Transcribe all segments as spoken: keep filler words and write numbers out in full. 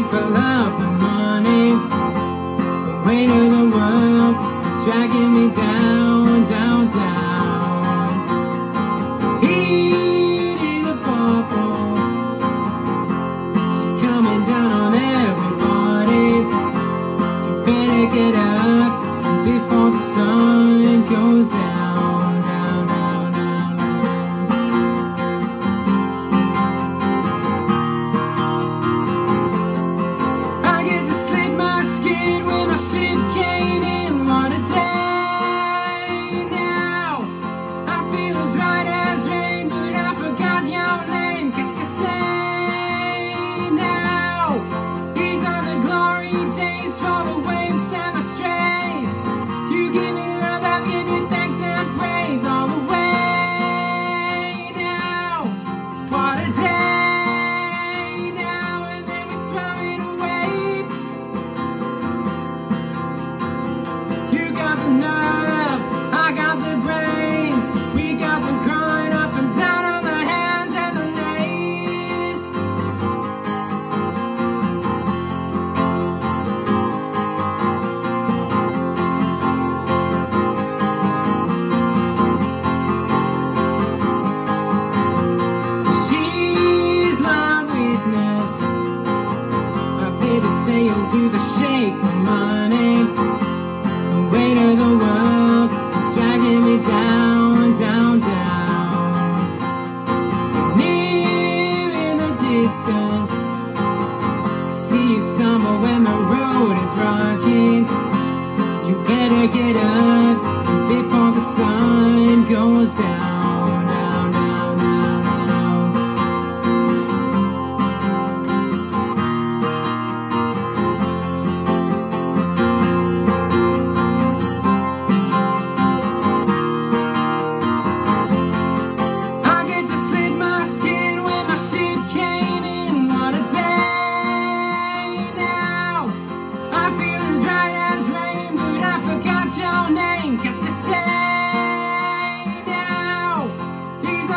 make for love the money. The weight of the world is dragging me down, down, down. Eating the bubble, she's coming down on everybody. You better get up before the sun goes down. Say you'll do the shake for money. The weight of the world is dragging me down, down, down. Near in the distance, I see you somewhere when the road is rocking. You better get up before the sun goes down.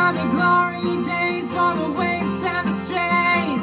The glory days for the waves and the strays.